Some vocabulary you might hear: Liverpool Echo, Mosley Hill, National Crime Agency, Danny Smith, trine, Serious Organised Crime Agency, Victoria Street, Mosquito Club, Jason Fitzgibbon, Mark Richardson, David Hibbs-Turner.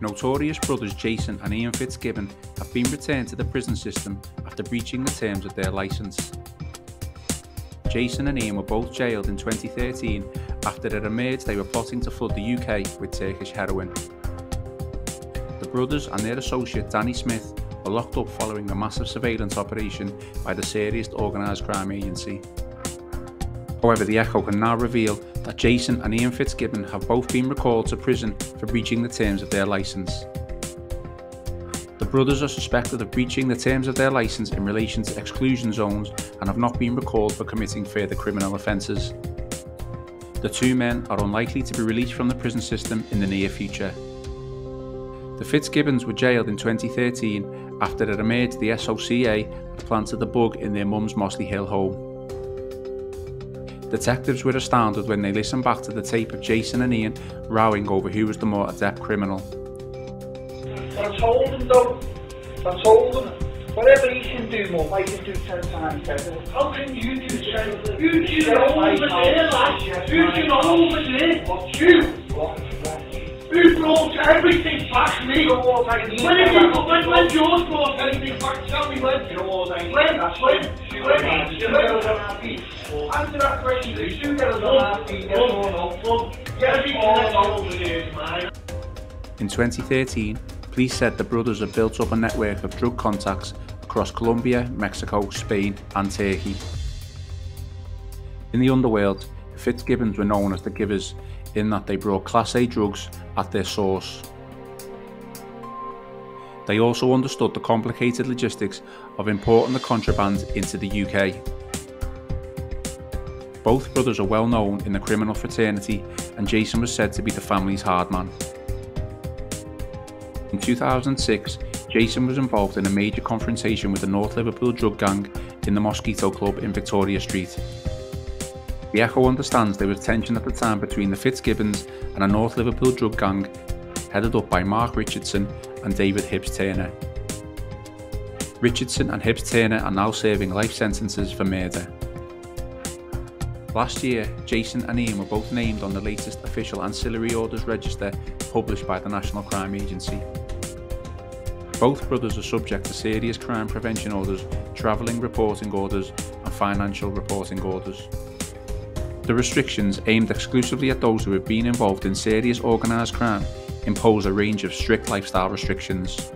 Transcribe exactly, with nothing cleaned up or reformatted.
Notorious brothers Jason and Ian Fitzgibbon have been returned to the prison system after breaching the terms of their licence. Jason and Ian were both jailed in twenty thirteen after it emerged they were plotting to flood the U K with Turkish heroin. The brothers and their associate Danny Smith were locked up following a massive surveillance operation by the Serious Organised Crime Agency. However, the Echo can now reveal that Jason and Ian Fitzgibbon have both been recalled to prison for breaching the terms of their licence. The brothers are suspected of breaching the terms of their licence in relation to exclusion zones and have not been recalled for committing further criminal offences. The two men are unlikely to be released from the prison system in the near future. The Fitzgibbons were jailed in twenty thirteen after it emerged the S O C A had planted the bug in their mum's Mosley Hill home. Detectives were astounded when they listened back to the tape of Jason and Ian rowing over who was the more adept criminal. I told him though, I told him, whatever he can do, Mum, I can do ten times better. How can you do ten times? You do not over there, lad. You do not over there. You. Who brought everything back, me? When have you, when, when yours brought everything back? Tell me when. When, when. Answer that question, you do get a In twenty thirteen, police said the brothers had built up a network of drug contacts across Colombia, Mexico, Spain and Turkey. In the underworld, the Fitzgibbons were known as the Givers, in that they brought Class A drugs at their source. They also understood the complicated logistics of importing the contraband into the U K. Both brothers are well known in the criminal fraternity, and Jason was said to be the family's hard man. In two thousand six, Jason was involved in a major confrontation with the North Liverpool drug gang in the Mosquito Club in Victoria Street. The Echo understands there was tension at the time between the Fitzgibbons and a North Liverpool drug gang headed up by Mark Richardson and David Hibbs-Turner. Richardson and Hibbs-Turner are now serving life sentences for murder. Last year, Jason and Ian were both named on the latest official ancillary orders register published by the National Crime Agency. Both brothers are subject to serious crime prevention orders, travelling reporting orders and financial reporting orders. The restrictions, aimed exclusively at those who have been involved in serious organised crime, impose a range of strict lifestyle restrictions.